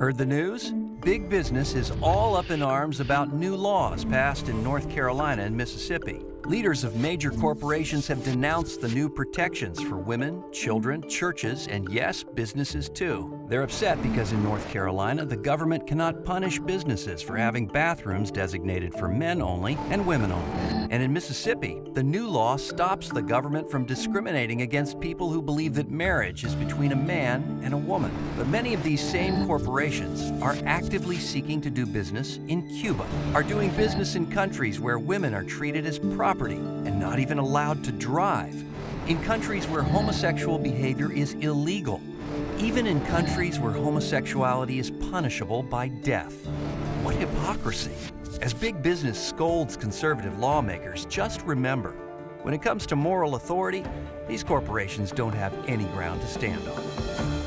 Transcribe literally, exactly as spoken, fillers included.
Heard the news? Big business is all up in arms about new laws passed in North Carolina and Mississippi. Leaders of major corporations have denounced the new protections for women, children, churches, and yes, businesses too. They're upset because in North Carolina, the government cannot punish businesses for having bathrooms designated for men only and women only. And in Mississippi, the new law stops the government from discriminating against people who believe that marriage is between a man and a woman. But many of these same corporations are actively seeking to do business in Cuba, are doing business in countries where women are treated as property. And not even allowed to drive, in countries where homosexual behavior is illegal, even in countries where homosexuality is punishable by death. What hypocrisy! As big business scolds conservative lawmakers, just remember, when it comes to moral authority, these corporations don't have any ground to stand on.